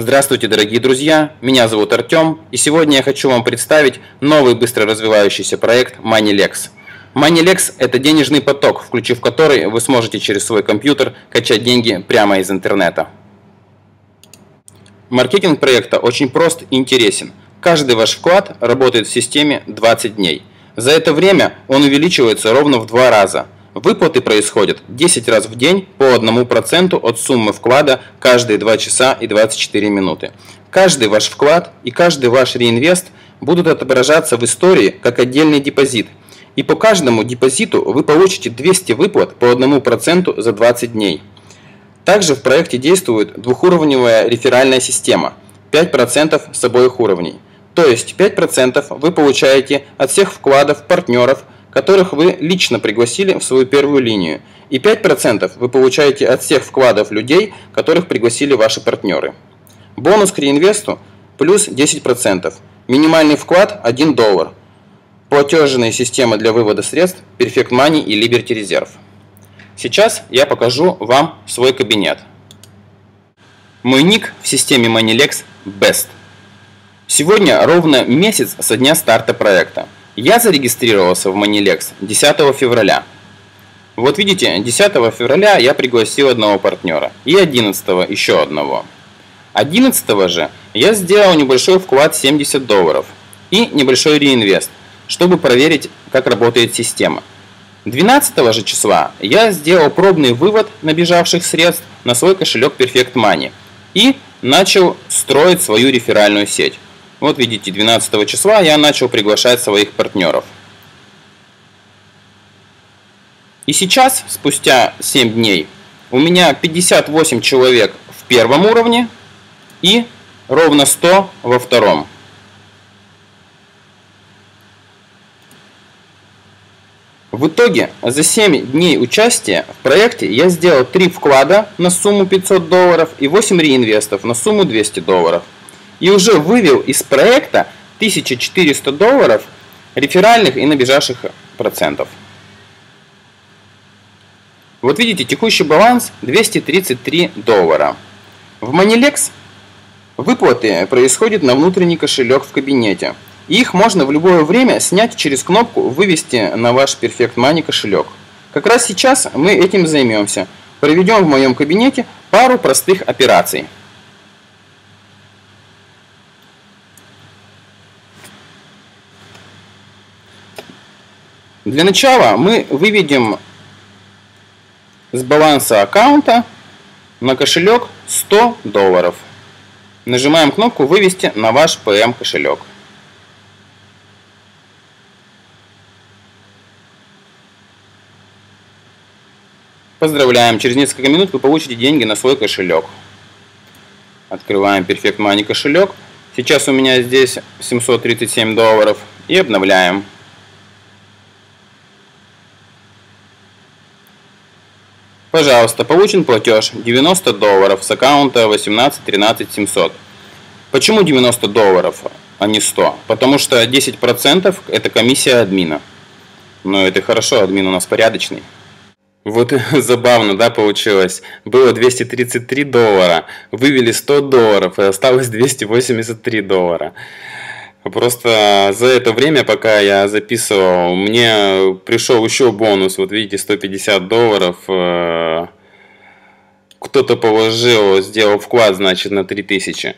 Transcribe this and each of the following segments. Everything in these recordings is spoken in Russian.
Здравствуйте, дорогие друзья! Меня зовут Артем, и сегодня я хочу вам представить новый быстро развивающийся проект MoneyLex. MoneyLex – это денежный поток, включив который вы сможете через свой компьютер качать деньги прямо из интернета. Маркетинг проекта очень прост и интересен. Каждый ваш вклад работает в системе 20 дней. За это время он увеличивается ровно в 2 раза. Выплаты происходят 10 раз в день по 1% от суммы вклада каждые 2 часа и 24 минуты. Каждый ваш вклад и каждый ваш реинвест будут отображаться в истории как отдельный депозит. И по каждому депозиту вы получите 200 выплат по 1% за 20 дней. Также в проекте действует двухуровневая реферальная система, 5% с обоих уровней. То есть 5% вы получаете от всех вкладов партнеров, которых вы лично пригласили в свою первую линию, и 5% вы получаете от всех вкладов людей, которых пригласили ваши партнеры. Бонус к реинвесту плюс 10%, минимальный вклад $1, платежные системы для вывода средств Perfect Money и Liberty Reserve. Сейчас я покажу вам свой кабинет. Мой ник в системе MoneyLex Best. Сегодня ровно месяц со дня старта проекта. Я зарегистрировался в MoneyLex 10 февраля. Вот видите, 10 февраля я пригласил одного партнера и 11 еще одного. 11 же я сделал небольшой вклад $70 и небольшой реинвест, чтобы проверить, как работает система. 12 же числа я сделал пробный вывод набежавших средств на свой кошелек Perfect Money и начал строить свою реферальную сеть. Вот видите, 12 числа я начал приглашать своих партнеров. И сейчас, спустя 7 дней, у меня 58 человек в первом уровне и ровно 100 во втором. В итоге, за 7 дней участия в проекте я сделал 3 вклада на сумму $500 и 8 реинвестов на сумму $200. И уже вывел из проекта $1400 реферальных и набежавших процентов. Вот видите, текущий баланс $233. В MoneyLex выплаты происходят на внутренний кошелек в кабинете. И их можно в любое время снять через кнопку «Вывести на ваш Perfect Money кошелек». Как раз сейчас мы этим займемся. Проведем в моем кабинете пару простых операций. Для начала мы выведем с баланса аккаунта на кошелек $100. Нажимаем кнопку «Вывести на ваш ПМ кошелек». Поздравляем, через несколько минут вы получите деньги на свой кошелек. Открываем Perfect Money кошелек. Сейчас у меня здесь $737 и обновляем. Пожалуйста, получен платеж $90 с аккаунта 18 13 700. Почему $90, а не 100? Потому что 10% это комиссия админа. Но это хорошо, админ у нас порядочный. Вот забавно, да, получилось. Было $233, вывели $100 и осталось $283. Просто за это время, пока я записывал, мне пришел еще бонус. Вот видите, $150. Кто-то положил, сделал вклад, значит, на 3000.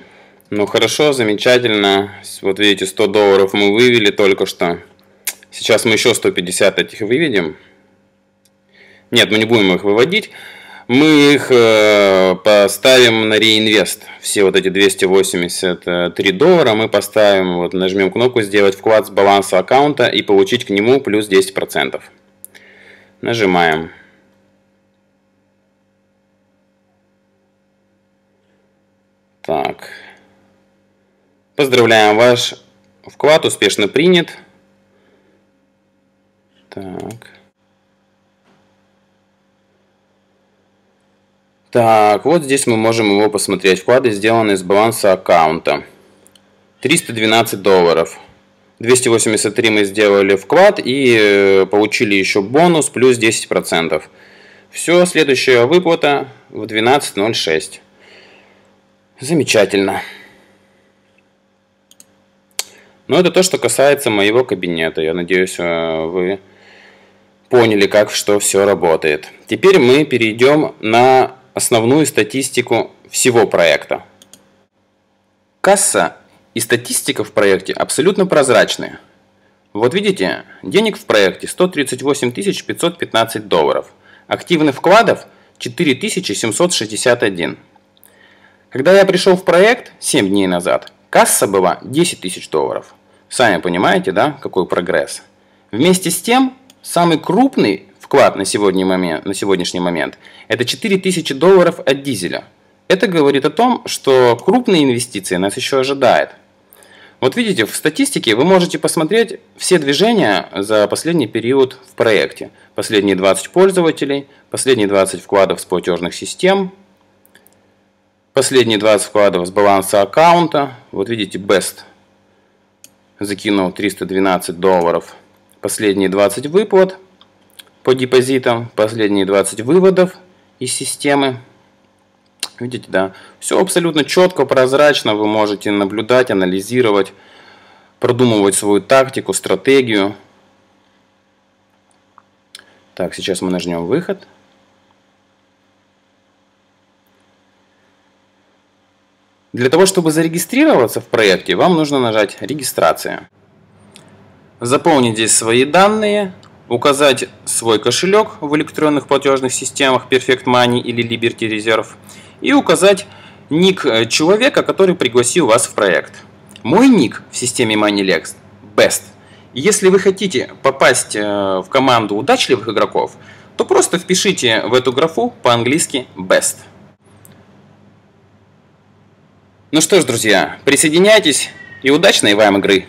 Ну хорошо, замечательно. Вот видите, $100 мы вывели только что. Сейчас мы еще 150 этих выведем. Нет, мы не будем их выводить. Мы их поставим на реинвест. Все вот эти $283 мы поставим, вот нажмем кнопку «Сделать вклад с баланса аккаунта» и получить к нему плюс 10%. Нажимаем. Так. Поздравляем, ваш вклад успешно принят. Так. Так, вот здесь мы можем его посмотреть. Вклады, сделанные с баланса аккаунта. $312. 283 мы сделали вклад и получили еще бонус плюс 10%. Все, следующая выплата в 12:06. Замечательно. Но это то, что касается моего кабинета. Я надеюсь, вы поняли, как что все работает. Теперь мы перейдем на основную статистику всего проекта. Касса и статистика в проекте абсолютно прозрачные. Вот видите, денег в проекте 138 515 долларов. Активных вкладов 4761. Когда я пришел в проект 7 дней назад, касса была 10 тысяч долларов. Сами понимаете, да, какой прогресс. Вместе с тем, самый крупный вклад на сегодняшний момент это 4000 долларов от дизеля. Это говорит о том, что крупные инвестиции нас еще ожидают. Вот видите, в статистике вы можете посмотреть все движения за последний период в проекте. Последние 20 пользователей, последние 20 вкладов с платежных систем, последние 20 вкладов с баланса аккаунта. Вот видите, Best закинул 312 долларов. Последние 20 выплат по депозитам, последние 20 выводов из системы. Видите, да? Все абсолютно четко, прозрачно. Вы можете наблюдать, анализировать, продумывать свою тактику, стратегию. Так, сейчас мы нажмем выход. Для того, чтобы зарегистрироваться в проекте, вам нужно нажать «Регистрация». Заполнить здесь свои данные, указать свой кошелек в электронных платежных системах Perfect Money или Liberty Reserve и указать ник человека, который пригласил вас в проект. Мой ник в системе MoneyLex – Best. Если вы хотите попасть в команду удачливых игроков, то просто впишите в эту графу по-английски Best. Ну что ж, друзья, присоединяйтесь и удачной вам игры!